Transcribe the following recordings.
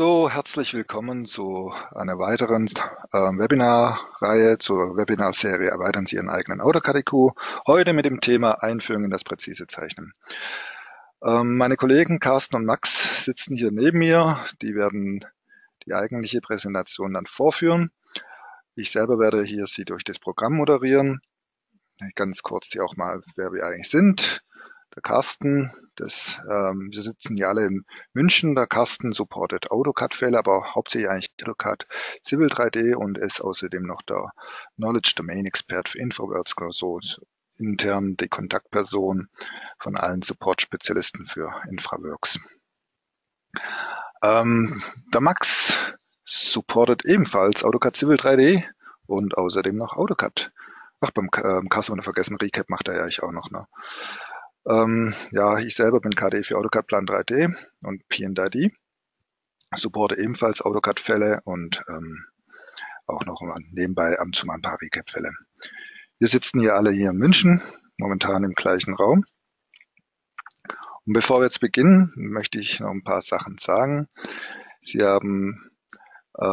So, herzlich willkommen zu einer weiteren Webinarreihe, zur Webinarserie Erweitern Sie Ihren eigenen AutoCAD-IQ, heute mit dem Thema Einführung in das präzise Zeichnen. Meine Kollegen Carsten und Max sitzen hier neben mir, die werden die eigentliche Präsentation dann vorführen. Ich selber werde hier Sie durch das Programm moderieren. Ganz kurz hier auch mal, wer wir eigentlich sind. Der Carsten, wir sitzen ja alle in München. Der Carsten supportet AutoCAD-Fälle, aber hauptsächlich eigentlich AutoCAD Civil 3D und ist außerdem noch der Knowledge Domain Expert für InfraWorks, so intern die Kontaktperson von allen Support-Spezialisten für InfraWorks. Der Max supportet ebenfalls AutoCAD Civil 3D und außerdem noch AutoCAD. Ach, beim Carsten ohne vergessen, Recap macht er ja eigentlich auch noch, ne? Ja, ich selber bin KD für AutoCAD Plan 3D und P&ID, supporte ebenfalls AutoCAD-Fälle und auch noch nebenbei ab und zu mal ein paar Recap-Fälle. Wir sitzen hier alle hier in München, momentan im gleichen Raum. Und bevor wir jetzt beginnen, möchte ich noch ein paar Sachen sagen. Sie haben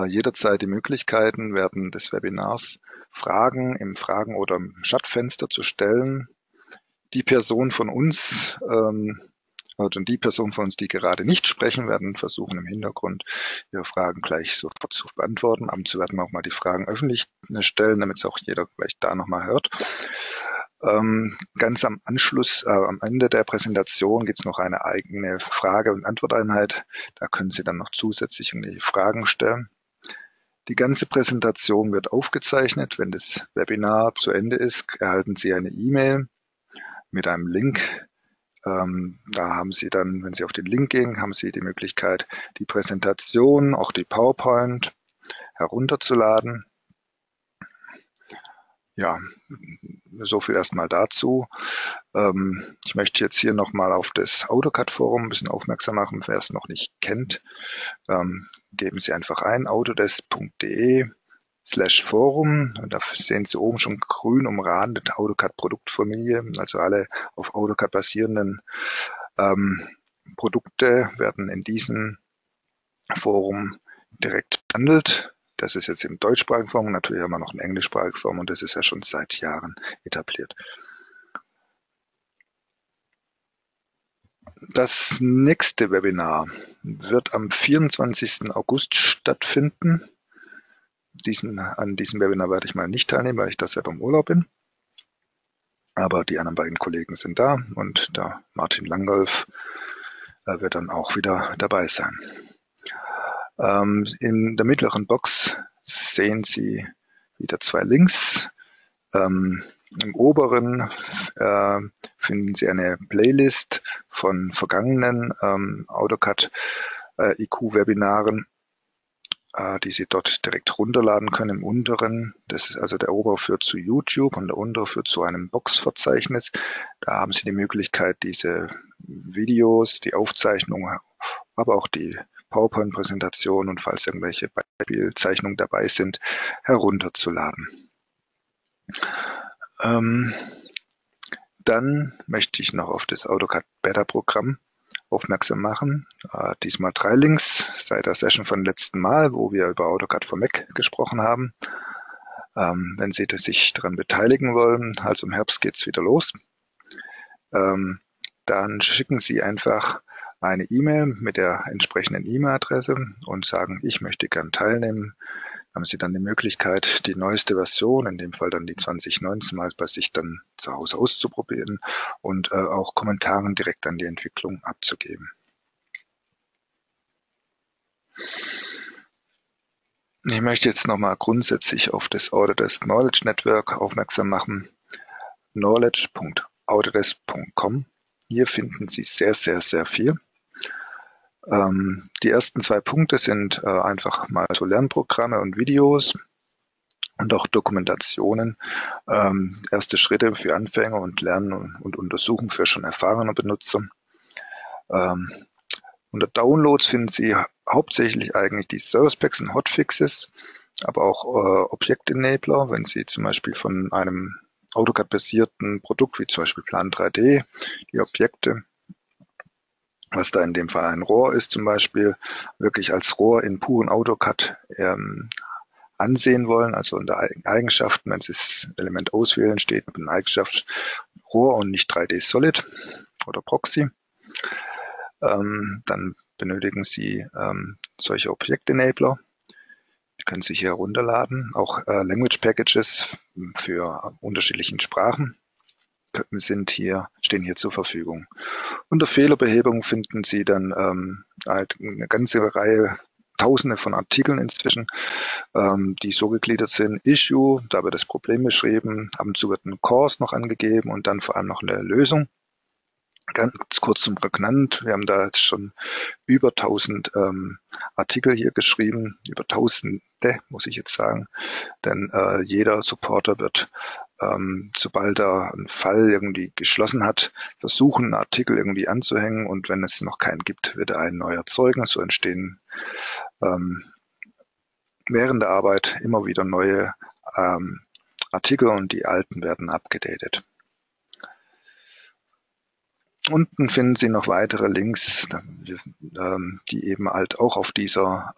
jederzeit die Möglichkeiten, während des Webinars Fragen im Fragen- oder im Chatfenster zu stellen. Die Person von uns, die gerade nicht sprechen, werden versuchen, im Hintergrund ihre Fragen gleich sofort zu beantworten. Ab und zu werden wir auch mal die Fragen öffentlich stellen, damit es auch jeder gleich da nochmal hört. Ganz am Anschluss, am Ende der Präsentation gibt es noch eine eigene Frage- und Antworteinheit. Da können Sie dann noch zusätzlich irgendwelche Fragen stellen. Die ganze Präsentation wird aufgezeichnet. Wenn das Webinar zu Ende ist, erhalten Sie eine E-Mail mit einem Link. Da haben Sie dann, wenn Sie auf den Link gehen, haben Sie die Möglichkeit, die Präsentation, auch die PowerPoint herunterzuladen. Ja, so viel erstmal dazu. Ich möchte jetzt hier nochmal auf das AutoCAD-Forum ein bisschen aufmerksam machen. Wer es noch nicht kennt, geben Sie einfach ein autodesk.de/Forum und da sehen Sie oben schon grün umrandet AutoCAD-Produktfamilie, also alle auf AutoCAD basierenden Produkte werden in diesem Forum direkt behandelt. Das ist jetzt im deutschsprachigen Forum, natürlich haben wir noch ein englischsprachiges Forum und das ist ja schon seit Jahren etabliert. Das nächste Webinar wird am 24. August stattfinden. An diesem Webinar werde ich mal nicht teilnehmen, weil ich da selber im Urlaub bin. Aber die anderen beiden Kollegen sind da und der Martin Langgolf wird dann auch wieder dabei sein. In der mittleren Box sehen Sie wieder zwei Links. Im oberen finden Sie eine Playlist von vergangenen AutoCAD IQ-Webinaren, die Sie dort direkt runterladen können. Im unteren, das ist also der obere führt zu YouTube und der untere führt zu einem Boxverzeichnis. Da haben Sie die Möglichkeit, diese Videos, die Aufzeichnungen, aber auch die PowerPoint-Präsentation und falls irgendwelche Beispielzeichnungen dabei sind, herunterzuladen. Dann möchte ich noch auf das AutoCAD Beta-Programm aufmerksam machen. Diesmal 3 Links seit der Session von letzten Mal, wo wir über AutoCAD4Mac gesprochen haben. Wenn Sie sich daran beteiligen wollen, also im Herbst geht es wieder los, dann schicken Sie einfach eine E-Mail mit der entsprechenden E-Mail-Adresse und sagen, ich möchte gern teilnehmen. Haben Sie dann die Möglichkeit, die neueste Version, in dem Fall dann die 2019, mal bei sich dann zu Hause auszuprobieren und auch Kommentaren direkt an die Entwicklung abzugeben. Ich möchte jetzt nochmal grundsätzlich auf das Autodesk Knowledge Network aufmerksam machen. knowledge.autodesk.com. Hier finden Sie sehr, sehr, sehr viel. Die ersten 2 Punkte sind einfach mal so Lernprogramme und Videos und auch Dokumentationen, erste Schritte für Anfänger und Lernen und Untersuchen für schon erfahrene Benutzer. Unter Downloads finden Sie hauptsächlich eigentlich die Service Packs und Hotfixes, aber auch Objektenabler, wenn Sie zum Beispiel von einem AutoCAD-basierten Produkt wie zum Beispiel Plan 3D die Objekte was da in dem Fall ein Rohr ist zum Beispiel, wirklich als Rohr in puren AutoCAD ansehen wollen, also unter Eigenschaften, wenn Sie das Element auswählen, steht mit einer Eigenschaft Rohr und nicht 3D Solid oder Proxy. Dann benötigen Sie solche Objekt-Enabler. Die können Sie hier runterladen. Auch Language Packages für unterschiedlichen Sprachen stehen hier zur Verfügung. Unter Fehlerbehebung finden Sie dann eine ganze Reihe, Tausende von Artikeln inzwischen, die so gegliedert sind. Issue, da wird das Problem beschrieben, ab und zu wird ein Course noch angegeben und dann vor allem noch eine Lösung. Ganz kurz und prägnant, wir haben da jetzt schon über 1000 Artikel hier geschrieben, über Tausende, muss ich jetzt sagen, denn jeder Supporter wird, sobald er einen Fall irgendwie geschlossen hat, versuchen, einen Artikel irgendwie anzuhängen, und wenn es noch keinen gibt, wird er einen neu erzeugen. So entstehen während der Arbeit immer wieder neue Artikel und die alten werden abgedatet. Unten finden Sie noch weitere Links, die eben halt auch auf dieser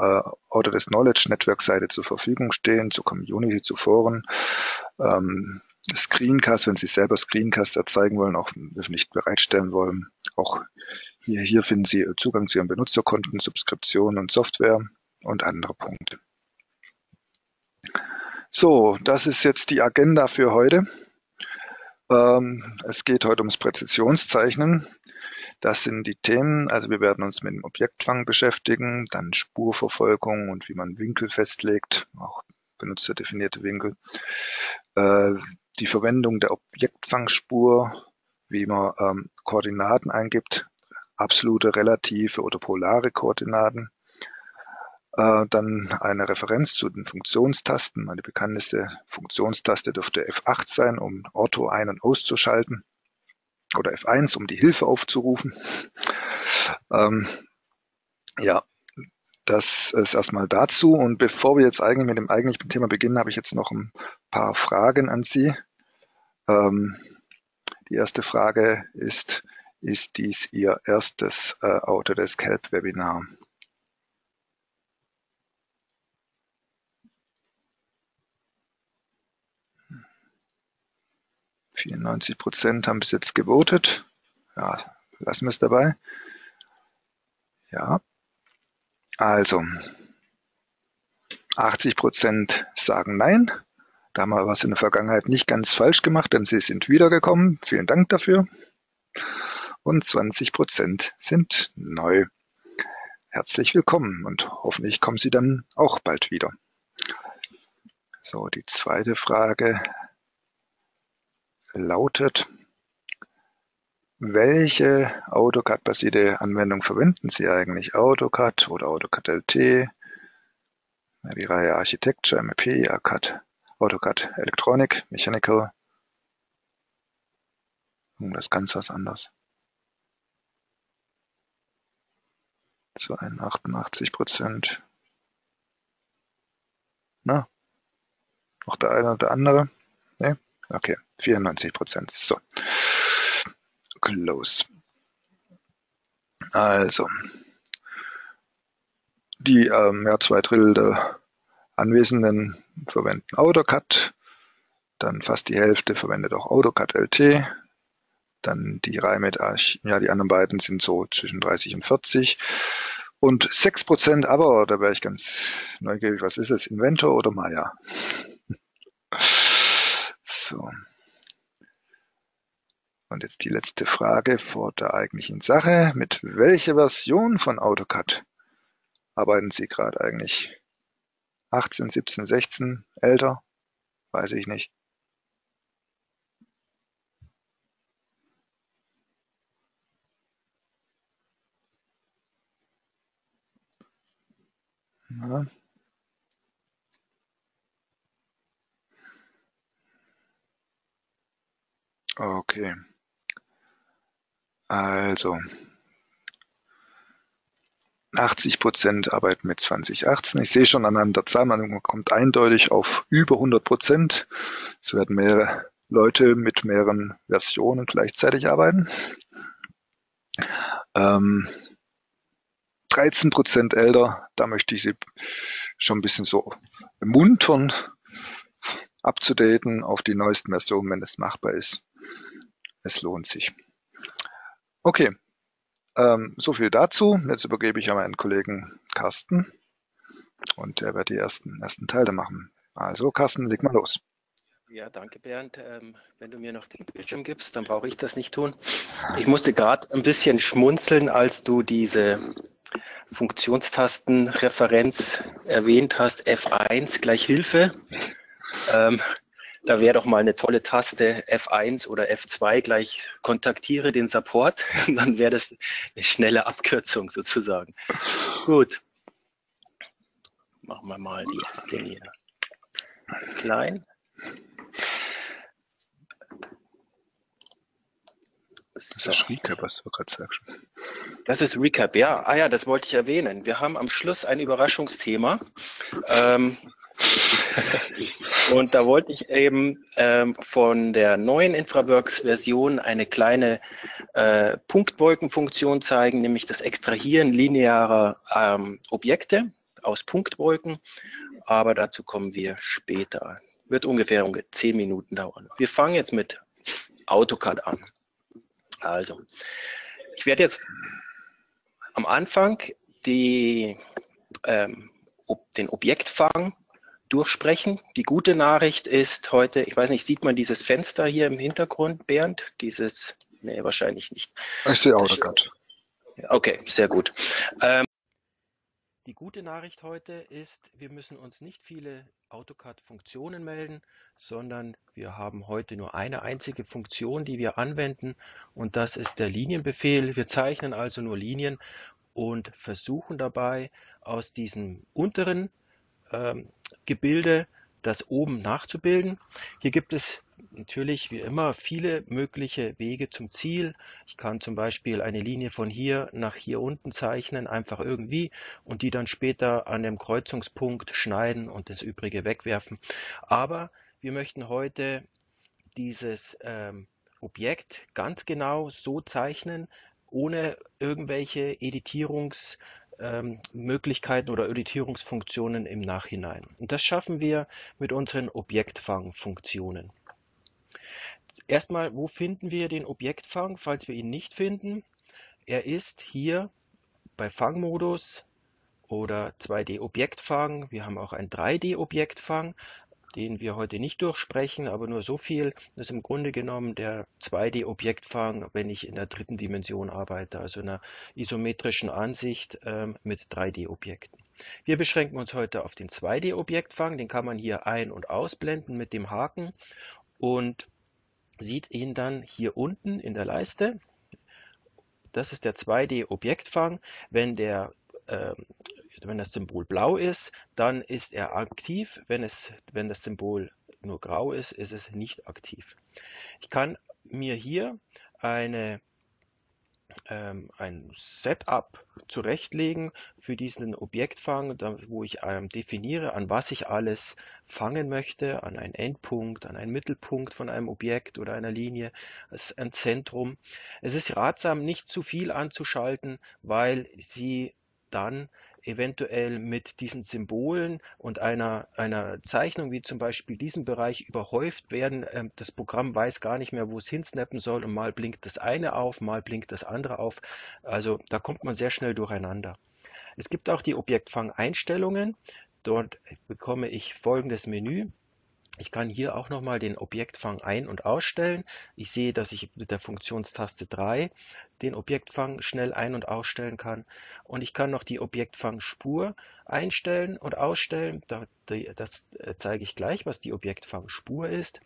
Autodesk Knowledge Network Seite zur Verfügung stehen, zur Community, zu Foren. Screencast, wenn Sie selber Screencast erzeigen wollen, auch nicht bereitstellen wollen. Auch hier finden Sie Zugang zu Ihren Benutzerkonten, Subskriptionen und Software und andere Punkte. So, das ist jetzt die Agenda für heute. Es geht heute ums Präzisionszeichnen. Das sind die Themen. Also wir werden uns mit dem Objektfang beschäftigen, dann Spurverfolgung und wie man Winkel festlegt, auch benutzerdefinierte Winkel. Die Verwendung der Objektfangspur, wie man Koordinaten eingibt, absolute, relative oder polare Koordinaten. Dann eine Referenz zu den Funktionstasten. Meine bekannteste Funktionstaste dürfte F8 sein, um Ortho ein- und auszuschalten, oder F1, um die Hilfe aufzurufen. Ja, das ist erstmal dazu. Und bevor wir jetzt eigentlich mit dem eigentlichen Thema beginnen, habe ich jetzt noch ein paar Fragen an Sie. Die erste Frage ist, ist dies Ihr erstes Autodesk Help Webinar? %94 haben bis jetzt gewotet. Ja, lassen wir es dabei. Ja, also 80% sagen nein. Da haben wir was in der Vergangenheit nicht ganz falsch gemacht, denn sie sind wiedergekommen. Vielen Dank dafür. Und 20% sind neu. Herzlich willkommen und hoffentlich kommen Sie dann auch bald wieder. So, die zweite Frage lautet, welche AutoCAD-basierte Anwendung verwenden Sie eigentlich? AutoCAD oder AutoCAD LT, die Reihe Architecture, MEP, AutoCAD Electronic, Mechanical, das ist ganz was anderes. Zu 88%. Na, noch der eine oder andere? Ne? Okay, 94%. So, close. Also, die 2/3 der Anwesenden verwenden AutoCAD, dann fast die Hälfte verwendet auch AutoCAD LT, dann die Reihe mit Arch, ja, die anderen beiden sind so zwischen 30 und 40. Und 6%, aber da wäre ich ganz neugierig, was ist es, Inventor oder Maya? So. Und jetzt die letzte Frage vor der eigentlichen Sache. Mit welcher Version von AutoCAD arbeiten Sie gerade eigentlich? 18, 17, 16, älter? Weiß ich nicht. Ja. Okay, also 80% arbeiten mit 2018. Ich sehe schon anhand der Zahl, man kommt eindeutig auf über 100%. Es werden mehrere Leute mit mehreren Versionen gleichzeitig arbeiten. 13% älter. Da möchte ich Sie schon ein bisschen so muntern, abzudaten auf die neuesten Versionen, wenn es machbar ist. Es lohnt sich. Okay, so viel dazu. Jetzt übergebe ich an meinen Kollegen Carsten und der wird die ersten Teile machen. Also Carsten, leg mal los. Ja, danke Bernd. Wenn du mir noch den Bildschirm gibst, dann brauche ich das nicht tun. Ich musste gerade ein bisschen schmunzeln, als du diese Funktionstastenreferenz erwähnt hast, F1 gleich Hilfe. Da wäre doch mal eine tolle Taste F1 oder F2 gleich kontaktiere den Support, dann wäre das eine schnelle Abkürzung sozusagen. Gut, machen wir mal dieses Ding hier klein. So. Das ist Recap, was du gerade sagst. Das ist Recap, ja. Ah ja, das wollte ich erwähnen. Wir haben am Schluss ein Überraschungsthema. Und da wollte ich eben von der neuen InfraWorks-Version eine kleine Punktwolkenfunktion zeigen, nämlich das Extrahieren linearer Objekte aus Punktwolken. Aber dazu kommen wir später. Wird ungefähr 10 Minuten dauern. Wir fangen jetzt mit AutoCAD an. Also, ich werde jetzt am Anfang den Objektfang durchsprechen. Die gute Nachricht ist heute, ich weiß nicht, sieht man dieses Fenster hier im Hintergrund, Bernd? Dieses, nee, wahrscheinlich nicht. Ich sehe AutoCAD. Okay, sehr gut. Die gute Nachricht heute ist, wir müssen uns nicht viele AutoCAD-Funktionen melden, sondern wir haben heute nur eine einzige Funktion, die wir anwenden, und das ist der Linienbefehl. Wir zeichnen also nur Linien und versuchen dabei, aus diesem unteren Gebilde das oben nachzubilden. Hier gibt es natürlich wie immer viele mögliche Wege zum Ziel. Ich kann zum Beispiel eine Linie von hier nach hier unten zeichnen, einfach irgendwie, und die dann später an dem Kreuzungspunkt schneiden und das Übrige wegwerfen. Aber wir möchten heute dieses Objekt ganz genau so zeichnen, ohne irgendwelche Editierungsmöglichkeiten oder Editierungsfunktionen im Nachhinein. Und das schaffen wir mit unseren Objektfangfunktionen. Erstmal, wo finden wir den Objektfang, falls wir ihn nicht finden? Er ist hier bei Fangmodus oder 2D-Objektfang. Wir haben auch einen 3D-Objektfang, den wir heute nicht durchsprechen, aber nur so viel. Das ist im Grunde genommen der 2D-Objektfang, wenn ich in der dritten Dimension arbeite, also in einer isometrischen Ansicht mit 3D-Objekten. Wir beschränken uns heute auf den 2D-Objektfang, den kann man hier ein- und ausblenden mit dem Haken und sieht ihn dann hier unten in der Leiste. Das ist der 2D-Objektfang. Wenn das Symbol blau ist, dann ist er aktiv. Wenn das Symbol nur grau ist, ist es nicht aktiv. Ich kann mir hier ein Setup zurechtlegen für diesen Objektfang, wo ich definiere, an was ich alles fangen möchte, an einen Endpunkt, an einen Mittelpunkt von einem Objekt oder einer Linie, ein Zentrum. Es ist ratsam, nicht zu viel anzuschalten, weil Sie dann eventuell mit diesen Symbolen und einer Zeichnung, wie zum Beispiel diesem Bereich, überhäuft werden. Das Programm weiß gar nicht mehr, wo es hinsnappen soll, und mal blinkt das eine auf, mal blinkt das andere auf. Also da kommt man sehr schnell durcheinander. Es gibt auch die Objektfang-Einstellungen. Dort bekomme ich folgendes Menü. Ich kann hier auch nochmal den Objektfang ein- und ausstellen. Ich sehe, dass ich mit der Funktionstaste 3 den Objektfang schnell ein- und ausstellen kann. Und ich kann noch die Objektfangspur einstellen und ausstellen. Das zeige ich gleich, was die Objektfangspur ist.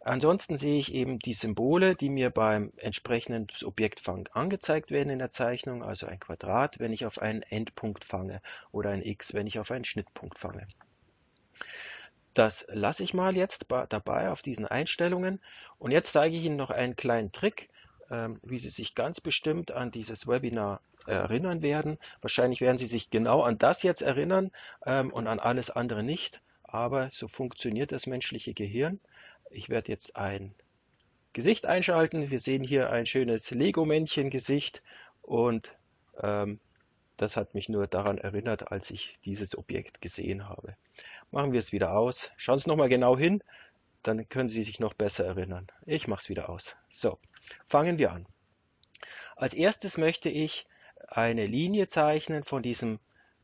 Ansonsten sehe ich eben die Symbole, die mir beim entsprechenden Objektfang angezeigt werden in der Zeichnung. Also ein Quadrat, wenn ich auf einen Endpunkt fange, oder ein X, wenn ich auf einen Schnittpunkt fange. Das lasse ich mal jetzt dabei auf diesen Einstellungen, und jetzt zeige ich Ihnen noch einen kleinen Trick, wie Sie sich ganz bestimmt an dieses Webinar erinnern werden. Wahrscheinlich werden Sie sich genau an das jetzt erinnern und an alles andere nicht, aber so funktioniert das menschliche Gehirn. Ich werde jetzt ein Gesicht einschalten. Wir sehen hier ein schönes Lego-Männchen-Gesicht und Das hat mich nur daran erinnert, als ich dieses Objekt gesehen habe. Machen wir es wieder aus. Schauen Sie nochmal genau hin, dann können Sie sich noch besser erinnern. Ich mache es wieder aus. So, fangen wir an. Als erstes möchte ich eine Linie zeichnen von diesem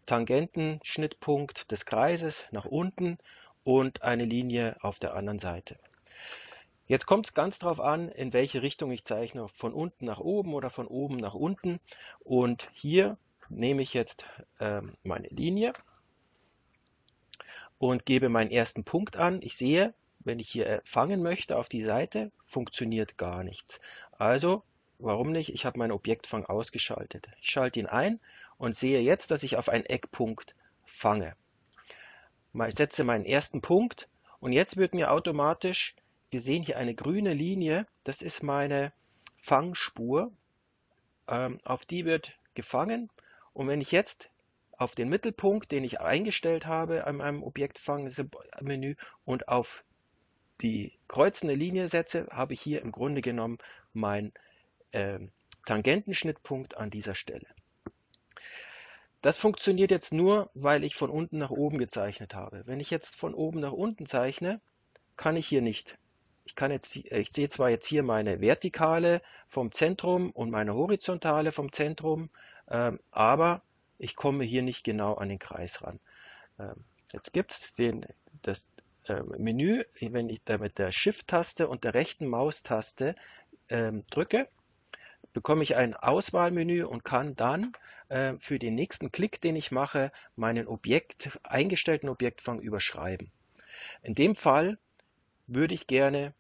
Tangentenschnittpunkt des Kreises nach unten und eine Linie auf der anderen Seite. Jetzt kommt es ganz drauf an, in welche Richtung ich zeichne, von unten nach oben oder von oben nach unten. Und hier nehme ich jetzt meine Linie und gebe meinen ersten Punkt an. Ich sehe, wenn ich hier fangen möchte auf die Seite, funktioniert gar nichts. Also, warum nicht? Ich habe meinen Objektfang ausgeschaltet. Ich schalte ihn ein und sehe jetzt, dass ich auf einen Eckpunkt fange. Ich setze meinen ersten Punkt und jetzt wird mir automatisch, wir sehen hier eine grüne Linie, das ist meine Fangspur, auf die wird gefangen. Und wenn ich jetzt auf den Mittelpunkt, den ich eingestellt habe an meinem Objektfangmenü und auf die kreuzende Linie setze, habe ich hier im Grunde genommen meinen Tangentenschnittpunkt an dieser Stelle. Das funktioniert jetzt nur, weil ich von unten nach oben gezeichnet habe. Wenn ich jetzt von oben nach unten zeichne, kann ich hier nicht. Ich sehe zwar jetzt hier meine Vertikale vom Zentrum und meine Horizontale vom Zentrum, aber ich komme hier nicht genau an den Kreis ran. Jetzt gibt es das Menü, wenn ich da mit der Shift-Taste und der rechten Maustaste drücke, bekomme ich ein Auswahlmenü und kann dann für den nächsten Klick, den ich mache, meinen eingestellten Objektfang überschreiben. In dem Fall würde ich gerne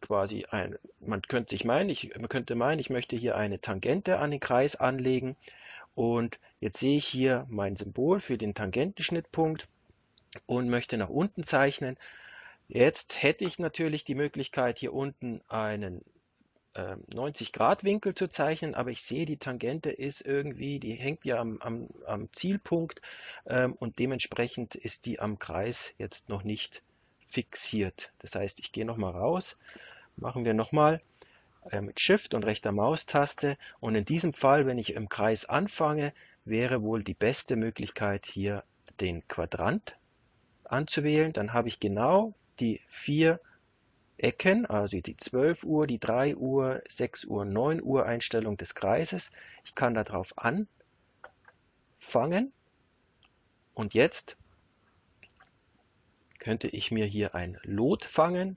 man könnte meinen, ich möchte hier eine Tangente an den Kreis anlegen und jetzt sehe ich hier mein Symbol für den Tangentenschnittpunkt und möchte nach unten zeichnen. Jetzt hätte ich natürlich die Möglichkeit, hier unten einen 90-Grad-Winkel zu zeichnen, aber ich sehe, die Tangente ist irgendwie, die hängt ja am Zielpunkt und dementsprechend ist die am Kreis jetzt noch nicht fixiert. Das heißt, ich gehe nochmal raus, machen wir nochmal mit Shift und rechter Maustaste und in diesem Fall, wenn ich im Kreis anfange, wäre wohl die beste Möglichkeit, hier den Quadrant anzuwählen. Dann habe ich genau die vier Ecken, also die 12 Uhr, die 3 Uhr, 6 Uhr, 9 Uhr Einstellung des Kreises. Ich kann darauf anfangen und jetzt könnte ich mir hier ein Lot fangen,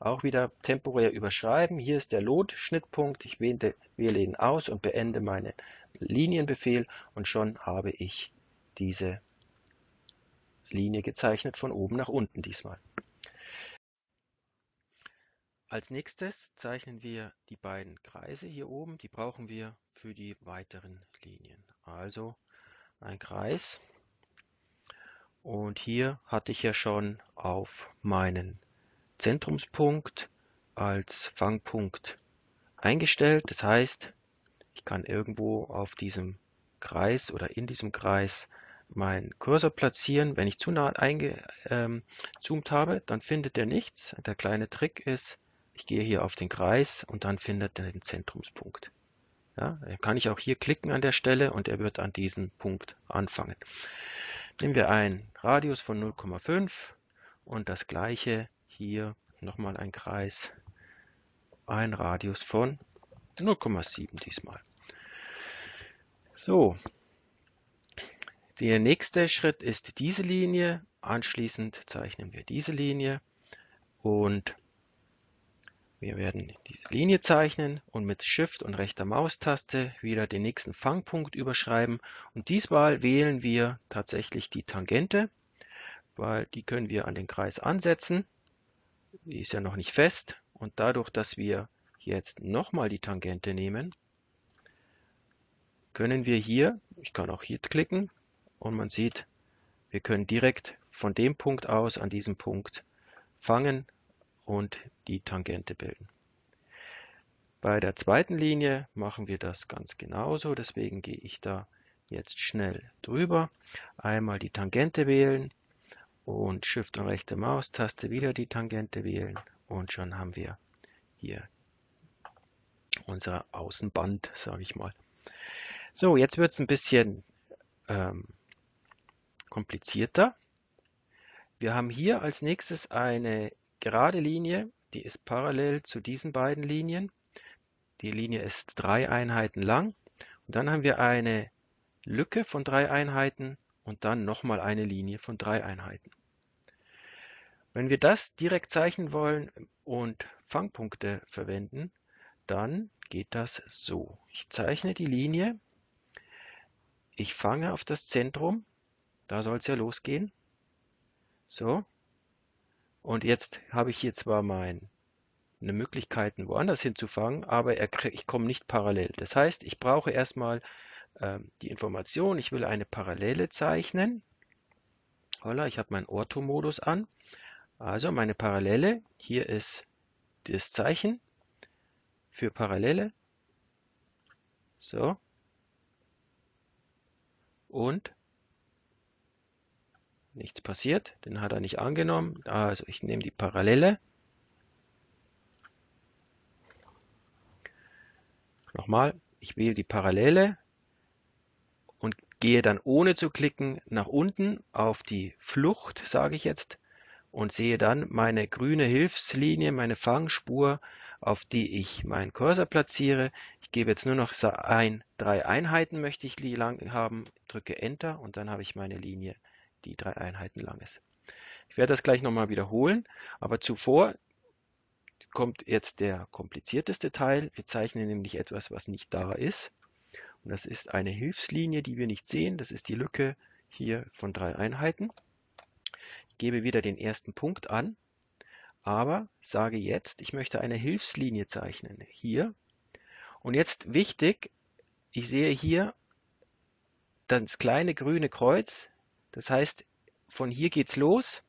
auch wieder temporär überschreiben. Hier ist der Lot-Schnittpunkt, ich wähle ihn aus und beende meinen Linienbefehl und schon habe ich diese Linie gezeichnet, von oben nach unten diesmal. Als nächstes zeichnen wir die beiden Kreise hier oben, die brauchen wir für die weiteren Linien. Also ein Kreis und hier hatte ich ja schon auf meinen Zentrumspunkt als Fangpunkt eingestellt. Das heißt, ich kann irgendwo auf diesem Kreis oder in diesem Kreis meinen Cursor platzieren. Wenn ich zu nah eingezoomt habe, dann findet er nichts. Der kleine Trick ist, ich gehe hier auf den Kreis und dann findet er den Zentrumspunkt. Ja, dann kann ich auch hier klicken an der Stelle und er wird an diesen Punkt anfangen. Nehmen wir einen Radius von 0,5 und das gleiche hier nochmal ein Kreis, ein Radius von 0,7 diesmal. So, der nächste Schritt ist diese Linie. Anschließend zeichnen wir diese Linie und wir werden diese Linie zeichnen und mit Shift und rechter Maustaste wieder den nächsten Fangpunkt überschreiben. Und diesmal wählen wir tatsächlich die Tangente, weil die können wir an den Kreis ansetzen. Die ist ja noch nicht fest. Und dadurch, dass wir jetzt nochmal die Tangente nehmen, können wir hier, ich kann auch hier klicken und man sieht, wir können direkt von dem Punkt aus an diesem Punkt fangen und die Tangente bilden. Bei der zweiten Linie machen wir das ganz genauso, deswegen gehe ich da jetzt schnell drüber. Einmal die Tangente wählen und Shift und rechte Maustaste wieder die Tangente wählen und schon haben wir hier unser Außenband, sage ich mal. So, jetzt wird es ein bisschen komplizierter. Wir haben hier als nächstes eine gerade Linie, die ist parallel zu diesen beiden Linien. Die Linie ist 3 Einheiten lang. Und dann haben wir eine Lücke von 3 Einheiten und dann nochmal eine Linie von 3 Einheiten. Wenn wir das direkt zeichnen wollen und Fangpunkte verwenden, dann geht das so. Ich zeichne die Linie, ich fange auf das Zentrum, da soll es ja losgehen. So, und jetzt habe ich hier zwar meine Möglichkeiten, woanders hinzufangen, aber ich komme nicht parallel. Das heißt, ich brauche erstmal die Information, ich will eine Parallele zeichnen. Holla, ich habe meinen Ortho-Modus an. Also meine Parallele, hier ist das Zeichen für Parallele. So. Und nichts passiert, den hat er nicht angenommen. Also ich nehme die Parallele. Nochmal, ich wähle die Parallele und gehe dann ohne zu klicken nach unten auf die Flucht, sage ich jetzt. Und sehe dann meine grüne Hilfslinie, meine Fangspur, auf die ich meinen Cursor platziere. Ich gebe jetzt nur noch ein, 3 Einheiten möchte ich lang haben, drücke Enter und dann habe ich meine Linie, die 3 Einheiten lang ist. Ich werde das gleich nochmal wiederholen, aber zuvor kommt jetzt der komplizierteste Teil. Wir zeichnen nämlich etwas, was nicht da ist. Und das ist eine Hilfslinie, die wir nicht sehen. Das ist die Lücke hier von 3 Einheiten. Ich gebe wieder den ersten Punkt an, aber sage jetzt, ich möchte eine Hilfslinie zeichnen. Hier. Und jetzt wichtig, ich sehe hier das kleine grüne Kreuz. Das heißt, von hier geht's los.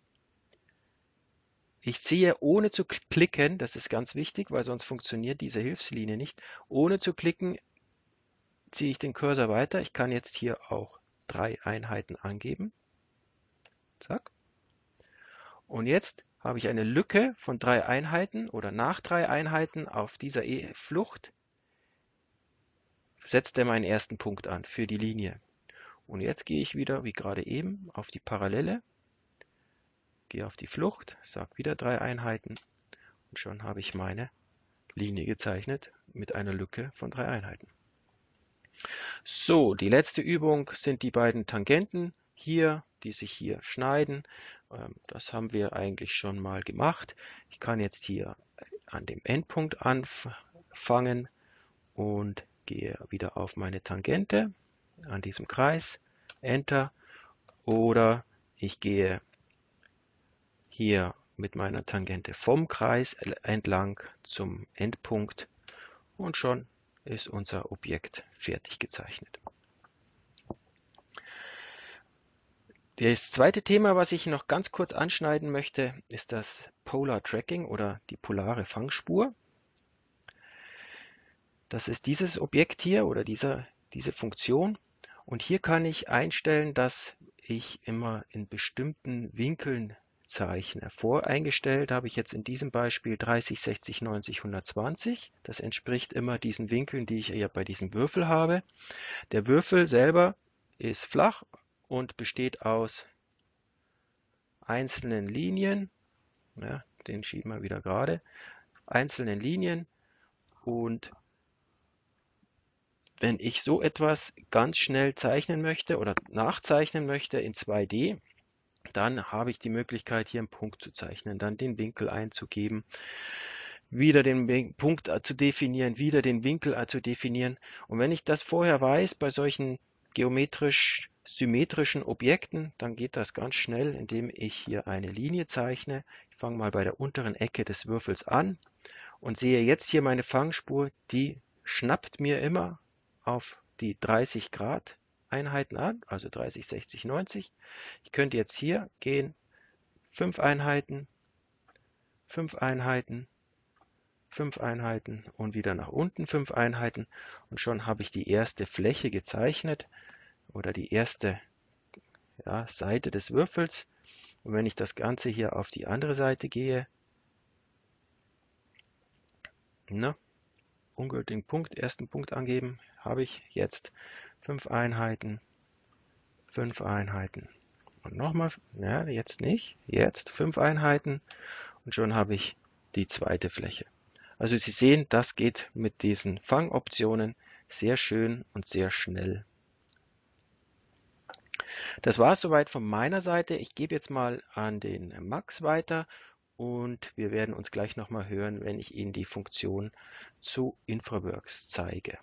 Ich ziehe ohne zu klicken, das ist ganz wichtig, weil sonst funktioniert diese Hilfslinie nicht. Ohne zu klicken ziehe ich den Cursor weiter. Ich kann jetzt hier auch 3 Einheiten angeben. Zack. Und jetzt habe ich eine Lücke von 3 Einheiten oder nach 3 Einheiten auf dieser Flucht setzt er meinen ersten Punkt an für die Linie. Und jetzt gehe ich wieder, wie gerade eben, auf die Parallele, gehe auf die Flucht, sage wieder 3 Einheiten und schon habe ich meine Linie gezeichnet mit einer Lücke von 3 Einheiten. So, die letzte Übung sind die beiden Tangenten hier, die sich hier schneiden. Das haben wir eigentlich schon mal gemacht. Ich kann jetzt hier an dem Endpunkt anfangen und gehe wieder auf meine Tangente an diesem Kreis, Enter, oder ich gehe hier mit meiner Tangente vom Kreis entlang zum Endpunkt und schon ist unser Objekt fertig gezeichnet. Das zweite Thema, was ich noch ganz kurz anschneiden möchte, ist das Polar Tracking oder die polare Fangspur. Das ist dieses Objekt hier oder diese Funktion. Und hier kann ich einstellen, dass ich immer in bestimmten Winkeln zeichne. Voreingestellt habe ich jetzt in diesem Beispiel 30, 60, 90, 120. Das entspricht immer diesen Winkeln, die ich ja bei diesem Würfel habe. Der Würfel selber ist flach und besteht aus einzelnen Linien, ja, den schieben wir wieder gerade, einzelnen Linien. Und wenn ich so etwas ganz schnell zeichnen möchte oder nachzeichnen möchte in 2D, dann habe ich die Möglichkeit, hier einen Punkt zu zeichnen, dann den Winkel einzugeben, wieder den Punkt zu definieren, wieder den Winkel zu definieren. Und wenn ich das vorher weiß, bei solchen geometrisch symmetrischen Objekten, dann geht das ganz schnell, indem ich hier eine Linie zeichne. Ich fange mal bei der unteren Ecke des Würfels an und sehe jetzt hier meine Fangspur, die schnappt mir immer auf die 30 Grad Einheiten an, also 30, 60, 90. Ich könnte jetzt hier gehen, 5 Einheiten, 5 Einheiten, 5 Einheiten und wieder nach unten 5 Einheiten und schon habe ich die erste Fläche gezeichnet oder die erste, ja, Seite des Würfels. Und wenn ich das Ganze hier auf die andere Seite gehe, ungültigen Punkt, ersten Punkt angeben, habe ich jetzt 5 Einheiten. Und nochmal, ja, jetzt nicht, jetzt 5 Einheiten und schon habe ich die zweite Fläche. Also Sie sehen, das geht mit diesen Fangoptionen sehr schön und sehr schnell. Das war es soweit von meiner Seite. Ich gebe jetzt mal an den Max weiter und wir werden uns gleich nochmal hören, wenn ich Ihnen die Funktion zu InfraWorks zeige.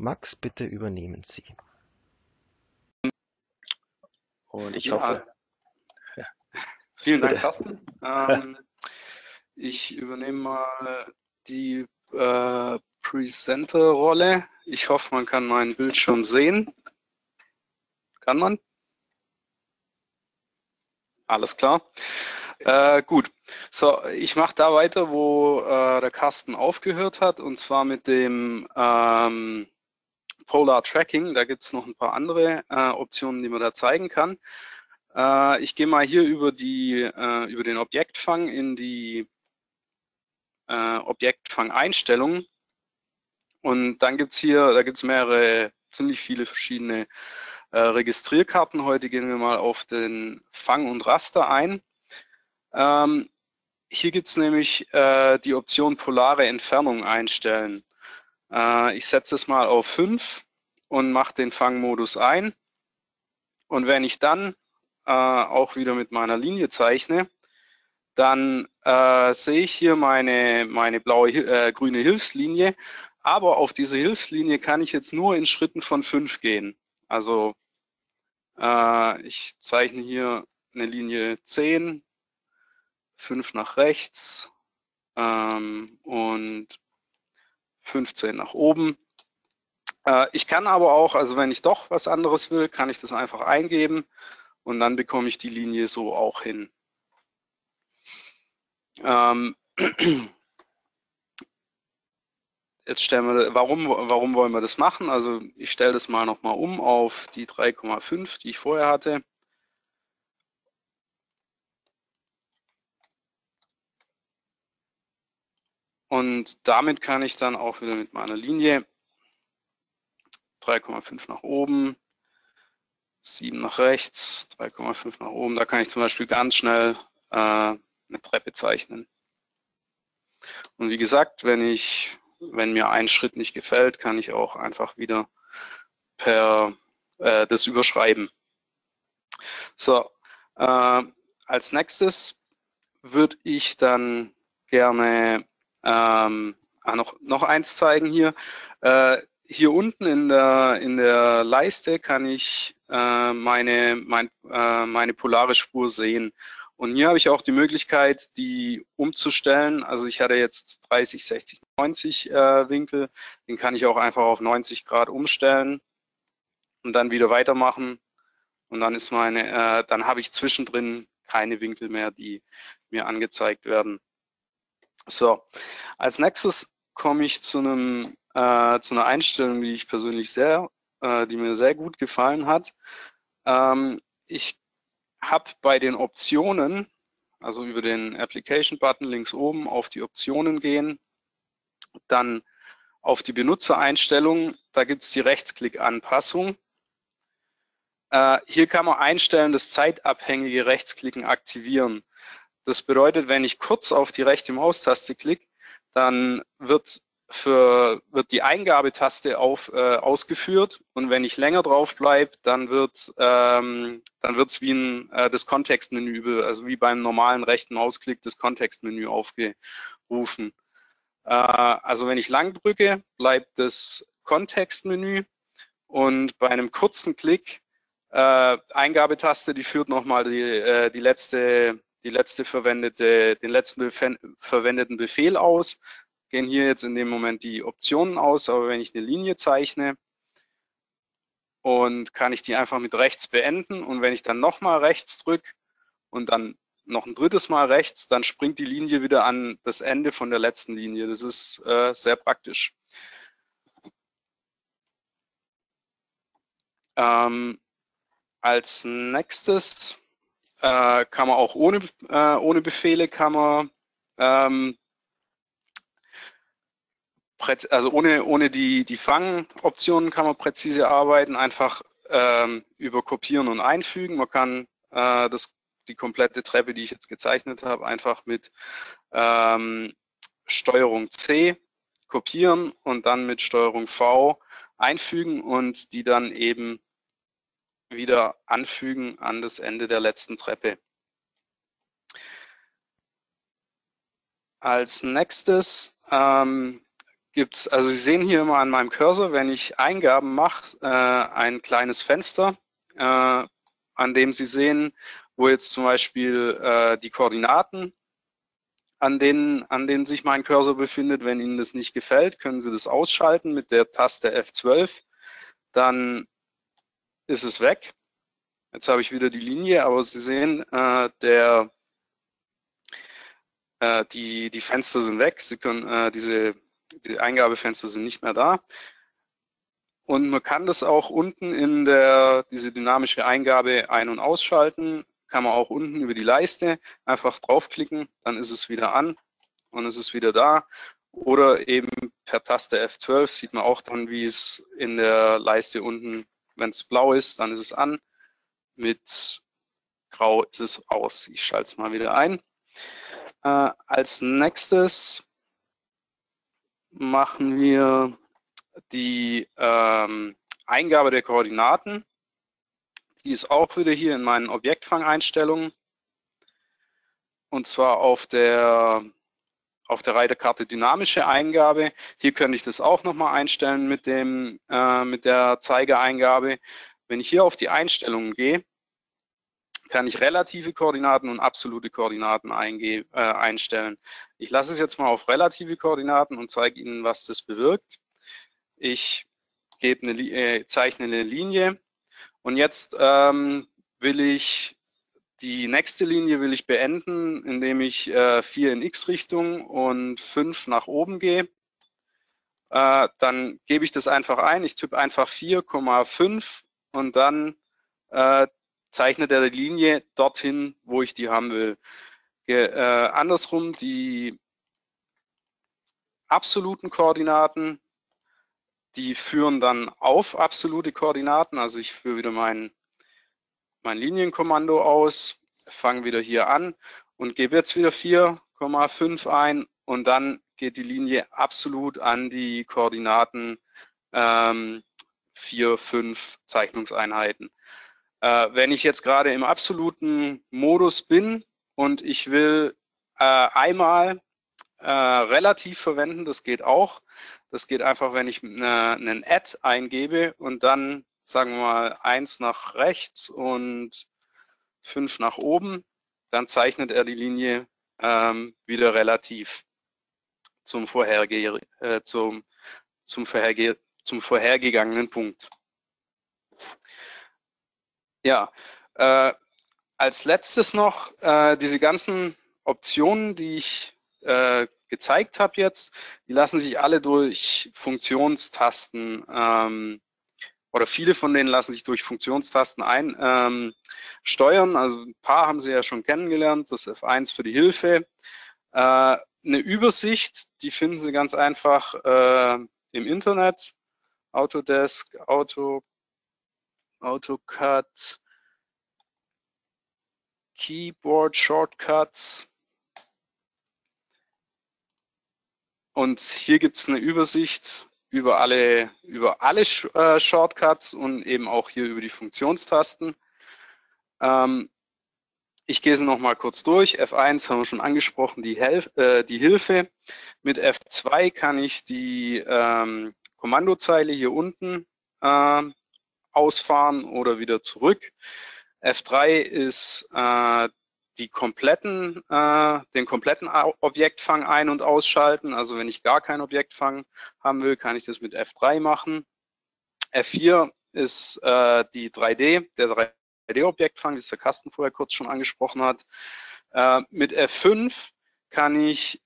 Max, bitte übernehmen Sie. Und ich hoffe. Ja. Vielen Dank, Carsten. Ich übernehme mal die Presenter-Rolle. Ich hoffe, man kann meinen Bildschirm sehen. Kann man? Alles klar. Gut. So, ich mache da weiter, wo der Carsten aufgehört hat, und zwar mit dem Polar Tracking. Da gibt es noch ein paar andere Optionen, die man da zeigen kann. Ich gehe mal hier über den Objektfang in die Objektfang-Einstellungen. Und dann gibt es hier, da gibt es mehrere, ziemlich viele verschiedene Registrierkarten. Heute gehen wir mal auf den Fang und Raster ein. Hier gibt es nämlich die Option polare Entfernung einstellen. Ich setze es mal auf 5 und mache den Fangmodus ein. Und wenn ich dann auch wieder mit meiner Linie zeichne, dann sehe ich hier meine grüne Hilfslinie. Aber auf diese Hilfslinie kann ich jetzt nur in Schritten von 5 gehen. Also ich zeichne hier eine Linie 10, 5 nach rechts und 15 nach oben. Ich kann aber auch, also wenn ich doch was anderes will, kann ich das einfach eingeben und dann bekomme ich die Linie so auch hin. Jetzt stellen wir, warum wollen wir das machen? Also ich stelle das mal nochmal um auf die 3,5, die ich vorher hatte. Und damit kann ich dann auch wieder mit meiner Linie 3,5 nach oben, 7 nach rechts, 3,5 nach oben. Da kann ich zum Beispiel ganz schnell eine Treppe zeichnen. Und wie gesagt, wenn mir ein Schritt nicht gefällt, kann ich auch einfach wieder per das überschreiben. So, als nächstes würde ich dann gerne noch eins zeigen hier. Hier unten in der Leiste kann ich meine polare Spur sehen. Und hier habe ich auch die Möglichkeit, die umzustellen. Also ich hatte jetzt 30, 60, 90 Winkel. Den kann ich auch einfach auf 90 Grad umstellen und dann wieder weitermachen. Und dann ist dann habe ich zwischendrin keine Winkel mehr, die mir angezeigt werden. So, als nächstes komme ich zu einer Einstellung, die ich persönlich die mir sehr gut gefallen hat. Ich habe bei den Optionen, also über den Application-Button links oben auf die Optionen gehen, dann auf die Benutzereinstellung, da gibt es die Rechtsklick-Anpassung. Hier kann man einstellen, das zeitabhängige Rechtsklicken aktivieren. Das bedeutet, wenn ich kurz auf die rechte Maustaste klicke, dann wird die Eingabetaste ausgeführt, und wenn ich länger drauf bleibe, dann wird's wie das Kontextmenü, also wie beim normalen rechten Mausklick das Kontextmenü aufgerufen. Also wenn ich lang drücke, bleibt das Kontextmenü, und bei einem kurzen Klick Eingabetaste, die führt nochmal den letzten verwendeten Befehl aus. Gehen hier jetzt in dem Moment die Optionen aus, aber wenn ich eine Linie zeichne, und kann ich die einfach mit rechts beenden, und wenn ich dann nochmal rechts drücke und dann noch ein drittes Mal rechts, dann springt die Linie wieder an das Ende von der letzten Linie. Das ist sehr praktisch. Als nächstes kann man auch ohne Befehle kann man also ohne die Fangoptionen kann man präzise arbeiten, einfach über Kopieren und Einfügen. Man kann die komplette Treppe, die ich jetzt gezeichnet habe, einfach mit Steuerung C kopieren und dann mit Steuerung V einfügen und die dann eben wieder anfügen an das Ende der letzten Treppe. Als nächstes gibt's, also Sie sehen hier immer an meinem Cursor, wenn ich Eingaben mache, ein kleines Fenster, an dem Sie sehen, wo jetzt zum Beispiel die Koordinaten, an denen sich mein Cursor befindet. Wenn Ihnen das nicht gefällt, können Sie das ausschalten mit der Taste F12, dann ist es weg. Jetzt habe ich wieder die Linie, aber Sie sehen, die Fenster sind weg, Sie können, die Eingabefenster sind nicht mehr da. Und man kann das auch unten in diese dynamische Eingabe ein- und ausschalten, kann man auch unten über die Leiste einfach draufklicken, dann ist es wieder an und es ist wieder da. Oder eben per Taste F12 sieht man auch dann, wie es in der Leiste unten, wenn es blau ist, dann ist es an, mit grau ist es aus. Ich schalte es mal wieder ein. Als nächstes machen wir die Eingabe der Koordinaten. Die ist auch wieder hier in meinen Objektfang-Einstellungen. Und zwar auf der Reiterkarte dynamische Eingabe. Hier könnte ich das auch nochmal einstellen mit der Zeigereingabe. Wenn ich hier auf die Einstellungen gehe, kann ich relative Koordinaten und absolute Koordinaten einstellen. Ich lasse es jetzt mal auf relative Koordinaten und zeige Ihnen, was das bewirkt. Ich zeichne eine Linie und jetzt will ich die nächste Linie beenden, indem ich 4 in X-Richtung und 5 nach oben gehe. Dann gebe ich das einfach ein. Ich tippe einfach 4,5 und dann zeichnet er die Linie dorthin, wo ich die haben will. Andersrum, die absoluten Koordinaten, die führen dann auf absolute Koordinaten. Also ich führe wieder mein Linienkommando aus, fange wieder hier an und gebe jetzt wieder 4,5 ein und dann geht die Linie absolut an die Koordinaten 4, 5 Zeichnungseinheiten. Wenn ich jetzt gerade im absoluten Modus bin und ich will einmal relativ verwenden, das geht auch. Das geht einfach, wenn ich einen Add eingebe und dann, sagen wir mal, 1 nach rechts und 5 nach oben, dann zeichnet er die Linie wieder relativ zum vorhergegangenen Punkt. Ja, als letztes noch diese ganzen Optionen, die ich gezeigt habe jetzt, die lassen sich alle durch Funktionstasten oder viele von denen lassen sich durch Funktionstasten steuern. Also ein paar haben Sie ja schon kennengelernt, das F1 für die Hilfe. Eine Übersicht, die finden Sie ganz einfach im Internet. Autodesk, AutoCAD, Keyboard Shortcuts. Und hier gibt es eine Übersicht über alle Shortcuts und eben auch hier über die Funktionstasten. Ich gehe sie nochmal kurz durch. F1 haben wir schon angesprochen, die Hilfe. Mit F2 kann ich die Kommandozeile hier unten ausfahren oder wieder zurück. F3 ist den kompletten Objektfang ein- und ausschalten. Also wenn ich gar keinen Objektfang haben will, kann ich das mit F3 machen. F4 ist der 3D-Objektfang, das der Carsten vorher kurz schon angesprochen hat. Mit F5 kann ich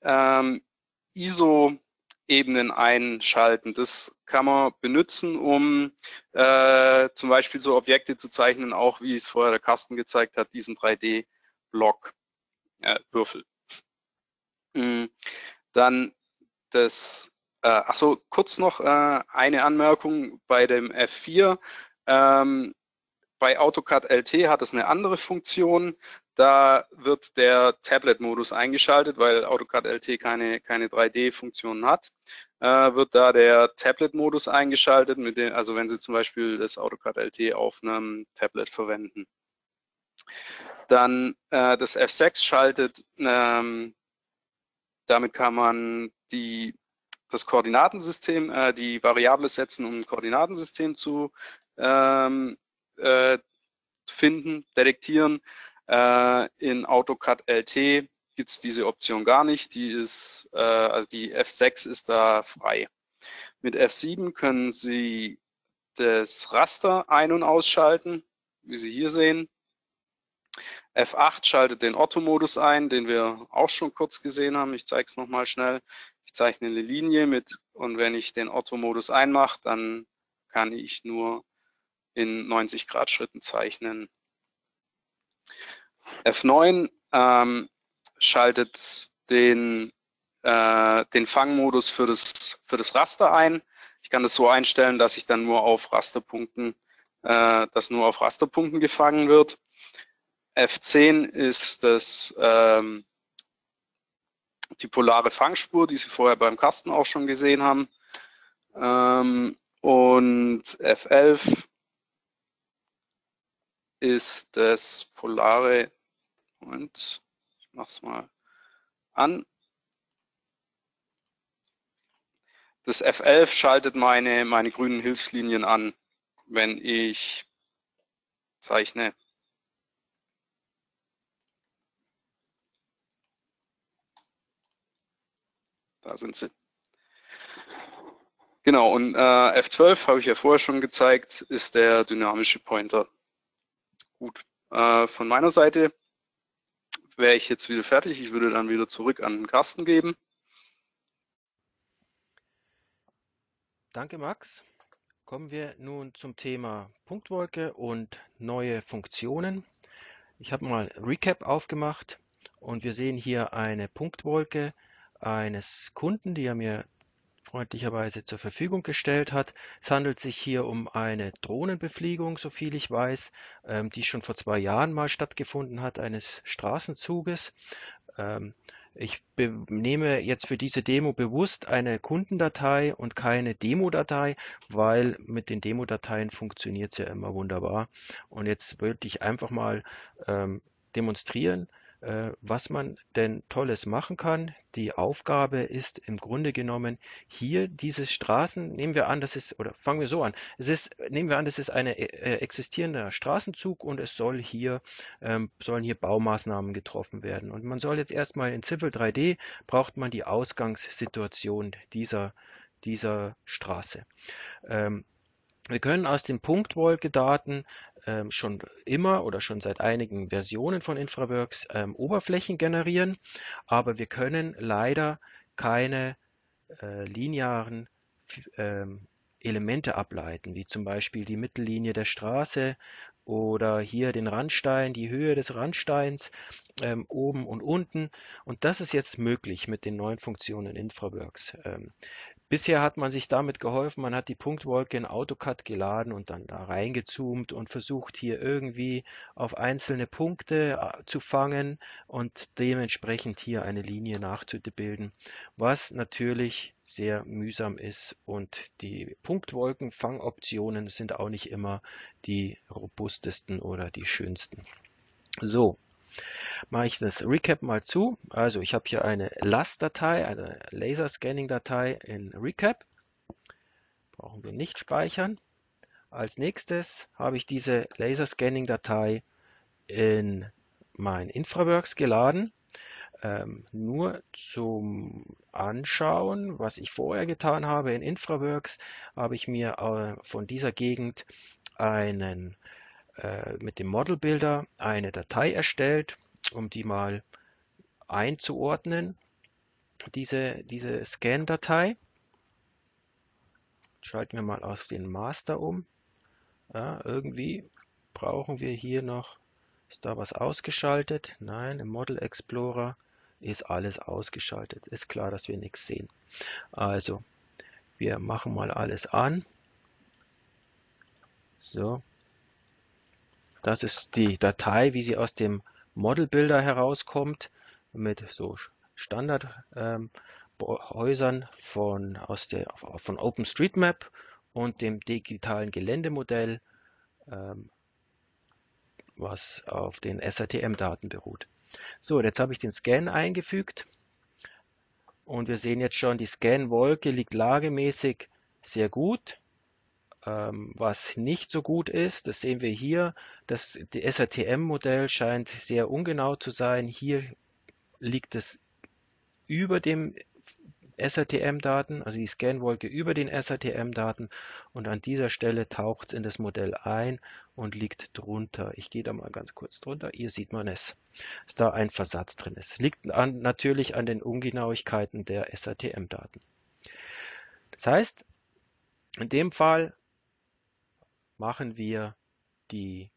ISO-Ebenen einschalten. Das kann man benutzen, um zum Beispiel so Objekte zu zeichnen, auch wie es vorher der Carsten gezeigt hat, diesen 3D-Block, Würfel. Dann das Achso, kurz noch eine Anmerkung bei dem F4. Bei AutoCAD LT hat es eine andere Funktion. Da wird der Tablet-Modus eingeschaltet, weil AutoCAD LT keine 3D-Funktionen hat. Wird da der Tablet-Modus eingeschaltet, mit dem, also wenn Sie zum Beispiel das AutoCAD LT auf einem Tablet verwenden. Dann das F6 schaltet, damit kann man das Koordinatensystem, die Variable setzen, um ein Koordinatensystem zu finden, detektieren. In AutoCAD LT gibt es diese Option gar nicht, die ist, also die F6 ist da frei. Mit F7 können Sie das Raster ein- und ausschalten, wie Sie hier sehen. F8 schaltet den Otto-Modus ein, den wir auch schon kurz gesehen haben. Ich zeige es nochmal schnell. Ich zeichne eine Linie mit und wenn ich den Otto-Modus einmache, dann kann ich nur in 90 Grad Schritten zeichnen. F9 schaltet den Fangmodus für das Raster ein. Ich kann das so einstellen, dass ich dann nur auf Rasterpunkten gefangen wird. F10 ist die polare Fangspur, die Sie vorher beim Carsten auch schon gesehen haben. Und F11 ist das polare, Moment, ich mache es mal an. Das F11 schaltet meine grünen Hilfslinien an, wenn ich zeichne. Da sind sie. Genau, und F12, habe ich ja vorher schon gezeigt, ist der dynamische Pointer. Gut, von meiner Seite wäre ich jetzt wieder fertig. Ich würde dann wieder zurück an Carsten geben. Danke, Max. Kommen wir nun zum Thema Punktwolke und neue Funktionen. Ich habe mal Recap aufgemacht und wir sehen hier eine Punktwolke eines Kunden, die er mir freundlicherweise zur Verfügung gestellt hat. Es handelt sich hier um eine Drohnenbefliegung, so viel ich weiß, die schon vor 2 Jahren mal stattgefunden hat, eines Straßenzuges. Ich nehme jetzt für diese Demo bewusst eine Kundendatei und keine Demo-Datei, weil mit den Demo-Dateien funktioniert es ja immer wunderbar. Und jetzt würde ich einfach mal demonstrieren, was man denn Tolles machen kann. Die Aufgabe ist im Grunde genommen hier dieses Straßen, nehmen wir an, das ist, oder fangen wir so an, nehmen wir an, das ist ein existierender Straßenzug und es soll hier, sollen hier Baumaßnahmen getroffen werden. Und man soll jetzt erstmal in Civil 3D, braucht man die Ausgangssituation dieser Straße. Wir können aus den Punktwolke-Daten schon immer oder schon seit einigen Versionen von InfraWorks Oberflächen generieren, aber wir können leider keine linearen Elemente ableiten, wie zum Beispiel die Mittellinie der Straße oder hier den Randstein, die Höhe des Randsteins, oben und unten. Und das ist jetzt möglich mit den neuen Funktionen InfraWorks. Bisher hat man sich damit geholfen, man hat die Punktwolke in AutoCAD geladen und dann da reingezoomt und versucht hier irgendwie auf einzelne Punkte zu fangen und dementsprechend hier eine Linie nachzubilden, was natürlich sehr mühsam ist und die Punktwolkenfangoptionen sind auch nicht immer die robustesten oder die schönsten. So. Mache ich das Recap mal zu. Also ich habe hier eine LAS-Datei, eine Laser-Scanning-Datei in Recap. Brauchen wir nicht speichern. Als nächstes habe ich diese Laser-Scanning-Datei in mein InfraWorks geladen. Nur zum Anschauen, was ich vorher getan habe in InfraWorks, habe ich mir von dieser Gegend mit dem Model Builder eine Datei erstellt, um die mal einzuordnen, diese Scan-Datei. Schalten wir mal auf den Master um. Ja, irgendwie brauchen wir hier noch, ist da was ausgeschaltet? Nein, im Model Explorer ist alles ausgeschaltet. Ist klar, dass wir nichts sehen. Also Wir machen mal alles an. So. Das ist die Datei, wie sie aus dem Model Builder herauskommt, mit so Standardhäusern von OpenStreetMap und dem digitalen Geländemodell, was auf den SRTM-Daten beruht. So, jetzt habe ich den Scan eingefügt und wir sehen jetzt schon, die Scan-Wolke liegt lagemäßig sehr gut. Was nicht so gut ist, das sehen wir hier, das SRTM-Modell scheint sehr ungenau zu sein. Hier liegt es über dem SRTM-Daten, also die Scanwolke über den SRTM-Daten, und an dieser Stelle taucht es in das Modell ein und liegt drunter. Ich gehe da mal ganz kurz drunter, hier sieht man es, dass da ein Versatz drin ist. Liegt natürlich an den Ungenauigkeiten der SRTM-Daten. Das heißt, in dem Fall machen wir die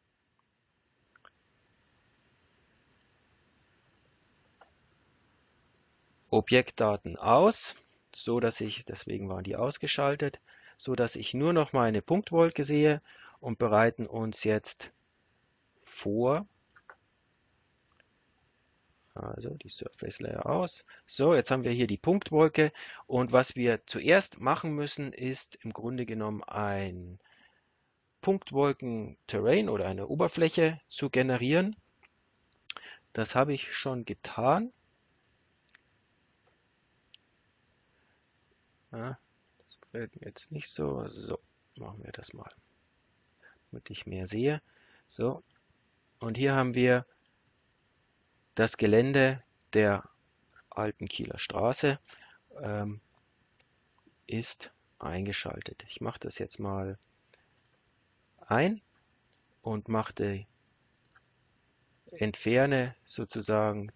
Objektdaten aus, so dass ich, deswegen waren die ausgeschaltet, so dass ich nur noch meine Punktwolke sehe, und bereiten uns jetzt vor. Also die Surface Layer aus. So, jetzt haben wir hier die Punktwolke, und was wir zuerst machen müssen, ist im Grunde genommen ein Punktwolken-Terrain oder eine Oberfläche zu generieren. Das habe ich schon getan. Ja, das gefällt mir jetzt nicht so. So, machen wir das mal, damit ich mehr sehe. So, und hier haben wir das Gelände der alten Kieler Straße ist eingeschaltet. Ich mache das jetzt mal ein und entferne sozusagen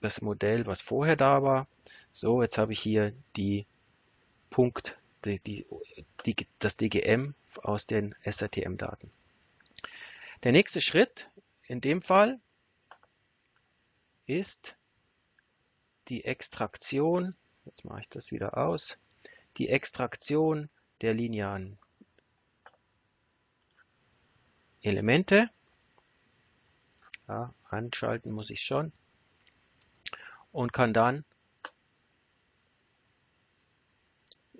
das Modell, was vorher da war. So, jetzt habe ich hier das DGM aus den SRTM-Daten. Der nächste Schritt in dem Fall ist die Extraktion, jetzt mache ich das wieder aus, die Extraktion der linearen Elemente. Ja, anschalten muss ich schon, und kann dann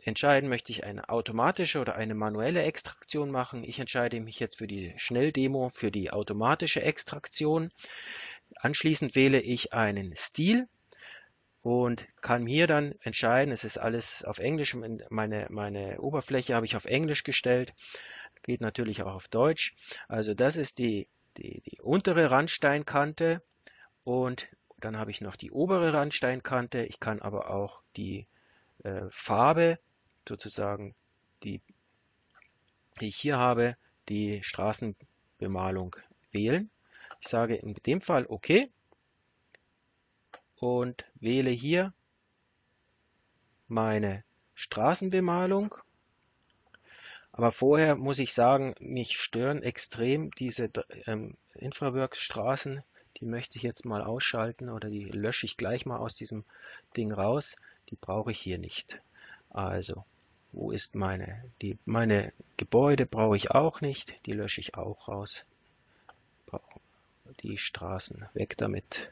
entscheiden, möchte ich eine automatische oder eine manuelle Extraktion machen. Ich entscheide mich jetzt für die Schnelldemo, für die automatische Extraktion. Anschließend wähle ich einen Stil und kann hier dann entscheiden, es ist alles auf Englisch, meine Oberfläche habe ich auf Englisch gestellt, geht natürlich auch auf Deutsch. Also das ist die untere Randsteinkante, und dann habe ich noch die obere Randsteinkante. Ich kann aber auch die Farbe sozusagen, die ich hier habe, die Straßenbemalung wählen. Ich sage in dem Fall OK und wähle hier meine Straßenbemalung. Aber vorher muss ich sagen, mich stören extrem diese InfraWorks Straßen. Die möchte ich jetzt mal ausschalten, oder die lösche ich gleich mal aus diesem Ding raus. Die brauche ich hier nicht. Also, wo ist meine Gebäude brauche ich auch nicht. Die lösche ich auch raus. Die Straßen, weg damit.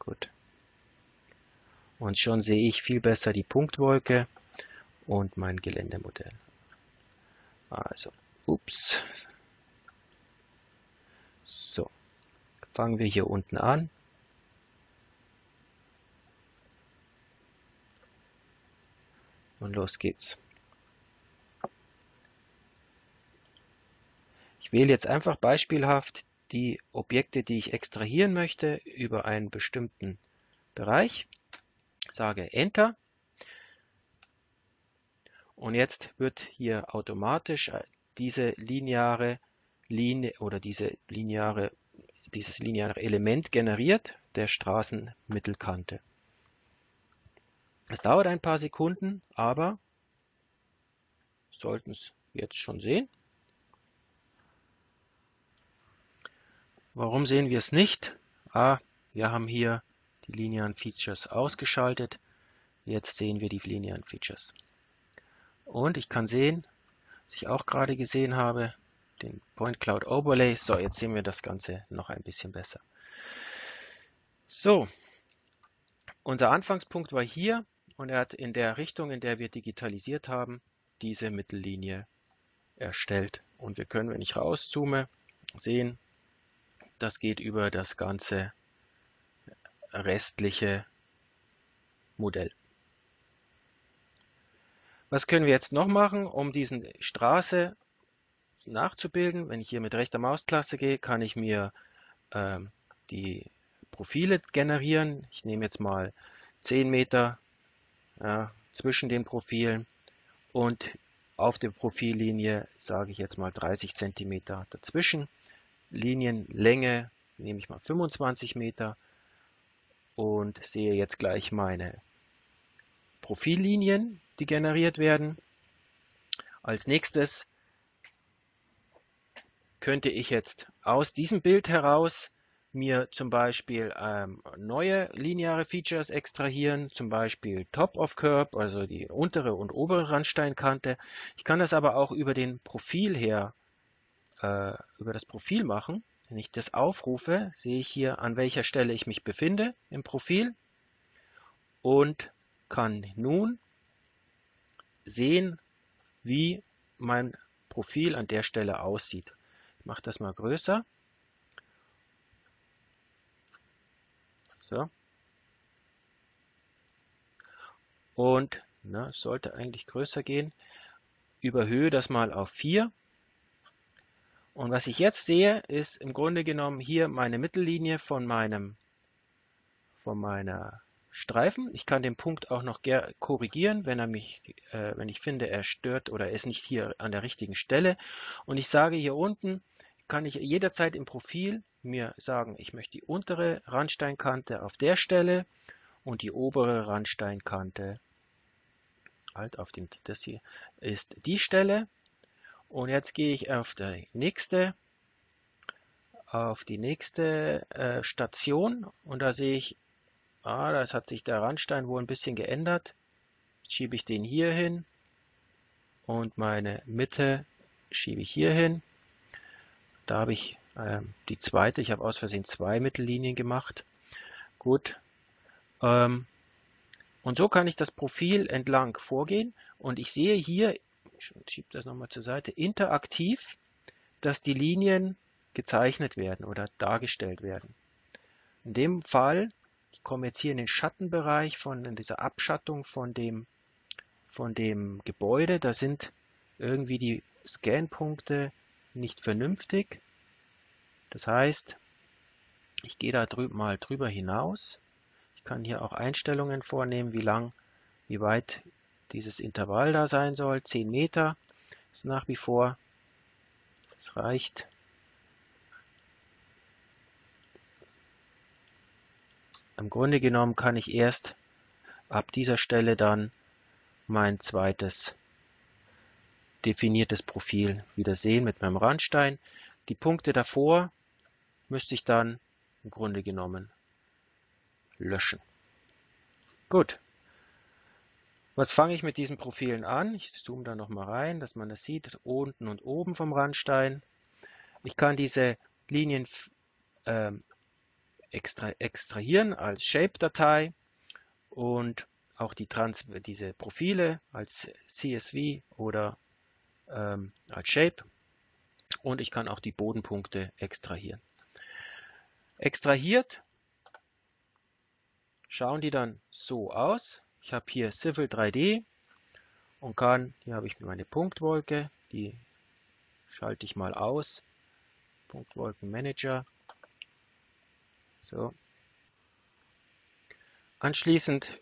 Gut. Und schon sehe ich viel besser die Punktwolke und mein Geländemodell. Also, ups. So, fangen wir hier unten an. Und los geht's. Ich wähle jetzt einfach beispielhaft die Objekte, die ich extrahieren möchte, über einen bestimmten Bereich. Sage Enter. Und jetzt wird hier automatisch diese lineare Linie oder dieses lineare Element generiert, der Straßenmittelkante. Es dauert ein paar Sekunden, aber sollten es jetzt schon sehen. Warum sehen wir es nicht? Wir haben hier die linearen Features ausgeschaltet. Jetzt sehen wir die linearen Features. Und ich kann sehen, was ich auch gerade gesehen habe, den Point Cloud Overlay. So, jetzt sehen wir das Ganze noch ein bisschen besser. So, unser Anfangspunkt war hier und er hat in der Richtung, in der wir digitalisiert haben, diese Mittellinie erstellt. Und wir können, wenn ich rauszoome, sehen, das geht über das ganze restliche Modell. Was können wir jetzt noch machen, um diesen Straße nachzubilden? Wenn ich hier mit rechter Maustaste gehe, kann ich mir die Profile generieren. Ich nehme jetzt mal 10 Meter zwischen den Profilen und auf der Profillinie sage ich jetzt mal 30 cm dazwischen. Linienlänge nehme ich mal 25 Meter und sehe jetzt gleich meine Profillinien, die generiert werden. Als nächstes könnte ich jetzt aus diesem Bild heraus mir zum Beispiel neue lineare Features extrahieren, zum Beispiel Top of Curb, also die untere und obere Randsteinkante. Ich kann das aber auch über den Profil her, über das Profil machen. Wenn ich das aufrufe, sehe ich hier, an welcher Stelle ich mich befinde im Profil und kann nun sehen, wie mein Profil an der Stelle aussieht. Ich mache das mal größer. So. Und na, sollte eigentlich größer gehen. Überhöhe das mal auf 4. Und was ich jetzt sehe, ist im Grunde genommen hier meine Mittellinie von meiner Streifen. Ich kann den Punkt auch noch korrigieren, wenn er mich, wenn ich finde, er stört oder ist nicht hier an der richtigen Stelle. Und ich sage hier unten, kann ich jederzeit im Profil mir sagen, ich möchte die untere Randsteinkante auf der Stelle und die obere Randsteinkante halt auf dem, das hier ist die Stelle. Und jetzt gehe ich auf die nächste Station und da sehe ich, das hat sich der Randstein wohl ein bisschen geändert. Jetzt schiebe ich den hier hin und meine Mitte schiebe ich hier hin. Da habe ich die zweite, ich habe aus Versehen 2 Mittellinien gemacht. Gut. Und so kann ich das Profil entlang vorgehen und ich sehe hier, ich schiebe das nochmal zur Seite, interaktiv, dass die Linien gezeichnet werden oder dargestellt werden. In dem Fall, ich komme jetzt hier in den Schattenbereich in dieser Abschattung von dem Gebäude, da sind irgendwie die Scanpunkte nicht vernünftig. Das heißt, ich gehe da drüber hinaus. Ich kann hier auch Einstellungen vornehmen, wie weit dieses Intervall da sein soll. 10 Meter ist nach wie vor. Das reicht. Im Grunde genommen kann ich erst ab dieser Stelle dann mein zweites definiertes Profil wieder sehen mit meinem Randstein. Die Punkte davor müsste ich dann im Grunde genommen löschen. Gut. Was fange ich mit diesen Profilen an? Ich zoome da nochmal rein, dass man das sieht, unten und oben vom Randstein. Ich kann diese Linien extrahieren als Shape-Datei und auch diese Profile als CSV oder als Shape, und ich kann auch die Bodenpunkte extrahieren. Extrahiert schauen die dann so aus. Ich habe hier Civil 3D und kann, hier habe ich meine Punktwolke, die schalte ich mal aus. Punktwolkenmanager. So. Anschließend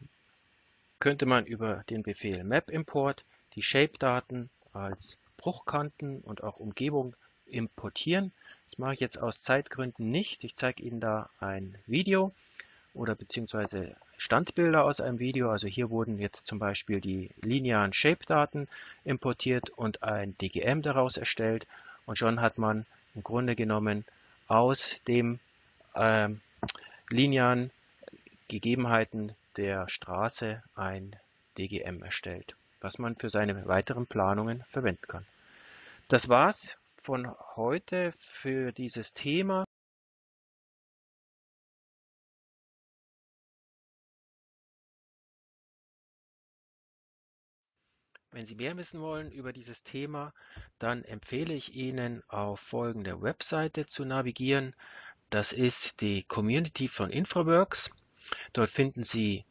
könnte man über den Befehl Map Import die Shape-Daten als Bruchkanten und auch Umgebung importieren. Das mache ich jetzt aus Zeitgründen nicht. Ich zeige Ihnen da ein Video oder beziehungsweise Standbilder aus einem Video. Also hier wurden jetzt zum Beispiel die linearen Shape-Daten importiert und ein DGM daraus erstellt. Und schon hat man im Grunde genommen aus dem linearen Gegebenheiten der Straße ein DGM erstellt. was man für seine weiteren Planungen verwenden kann. Das war's von heute für dieses Thema. Wenn Sie mehr wissen wollen über dieses Thema, dann empfehle ich Ihnen, auf folgende Webseite zu navigieren. Das ist die Community von InfraWorks. Dort finden Sie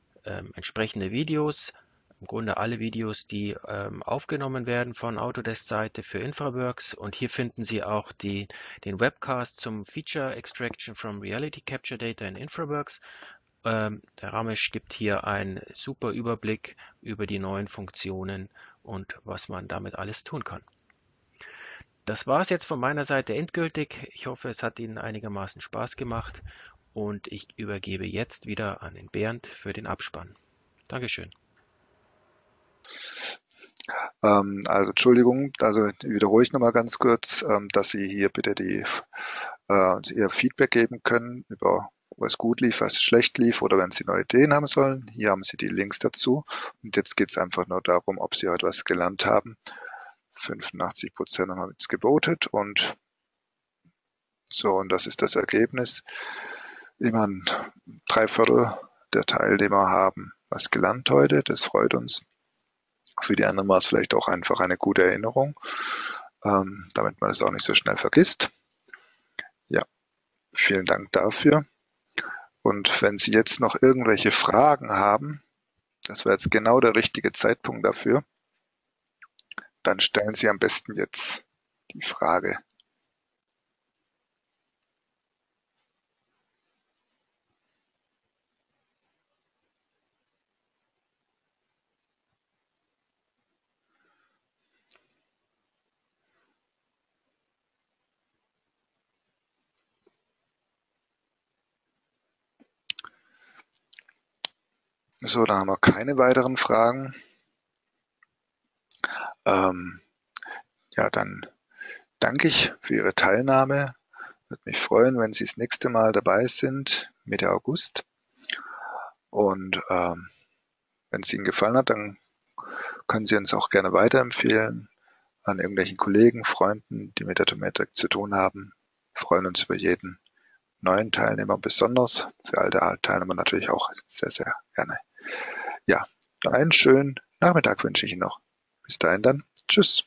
entsprechende Videos, im Grunde alle Videos, die aufgenommen werden von Autodesk-Seite für InfraWorks. Und hier finden Sie auch den Webcast zum Feature Extraction from Reality Capture Data in InfraWorks. Der Ramesch gibt hier einen super Überblick über die neuen Funktionen und was man damit alles tun kann. Das war es jetzt von meiner Seite endgültig. Ich hoffe, es hat Ihnen einigermaßen Spaß gemacht und ich übergebe jetzt wieder an den Bernd für den Abspann. Dankeschön. Also Entschuldigung, also wiederhole ich nochmal ganz kurz, dass Sie hier bitte Ihr Feedback geben können über was gut lief, was schlecht lief oder wenn Sie neue Ideen haben sollen. Hier haben Sie die Links dazu. Und jetzt geht es einfach nur darum, ob Sie heute was gelernt haben. 85% haben jetzt gebotet und so, und das ist das Ergebnis. Immer 3/4 der Teilnehmer haben was gelernt heute. Das freut uns. Für die anderen war es vielleicht auch einfach eine gute Erinnerung, damit man es auch nicht so schnell vergisst. Ja, vielen Dank dafür. Und wenn Sie jetzt noch irgendwelche Fragen haben, das wäre jetzt genau der richtige Zeitpunkt dafür, dann stellen Sie am besten jetzt die Frage. So, da haben wir keine weiteren Fragen. Ja, dann danke ich für Ihre Teilnahme. Würde mich freuen, wenn Sie das nächste Mal dabei sind, Mitte August. Und wenn es Ihnen gefallen hat, dann können Sie uns auch gerne weiterempfehlen an irgendwelchen Kollegen, Freunden, die mit der Automatik zu tun haben. Wir freuen uns über jeden neuen Teilnehmer besonders, für alte Teilnehmer natürlich auch sehr, sehr gerne. Ja, einen schönen Nachmittag wünsche ich Ihnen noch. Bis dahin dann. Tschüss.